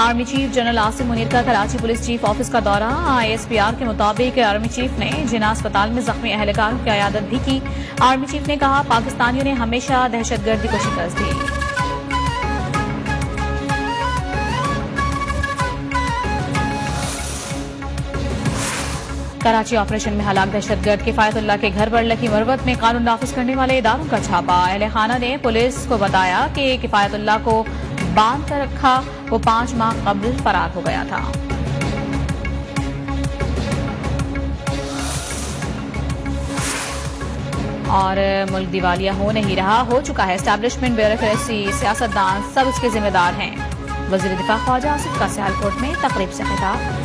Army chief general Asim Munir का Karachi police chief office का दौरा। आईएसपीआर के मुताबिक आर्मी चीफ ने जिना अस्पताल में जख्मी अहलकारों की अयादत भी की। आर्मी चीफ ने कहा, पाकिस्तानियों ने हमेशा दहशतगर्दी को शिकस्त दी। कराची ऑपरेशन में हलाक दहशतगर्द किफायतुल्लाह के घर पर लगी मरवत में कानून नाफिज करने वाले इदारों का छापा। अहल खाना ने पुलिस को बताया कि किफायतुल्लाह को बांध कर रखा, वो 5 माह कबल फरार हो गया था। और मुल्क दिवालिया हो नहीं रहा, हो चुका है। एस्टैब्लिशमेंट, ब्यूरोक्रेसी, सियासतदान सब इसके जिम्मेदार हैं। वज़ीर दिफा ख्वाजा आसिफ का सियालकोट में तकरीब से खिताब।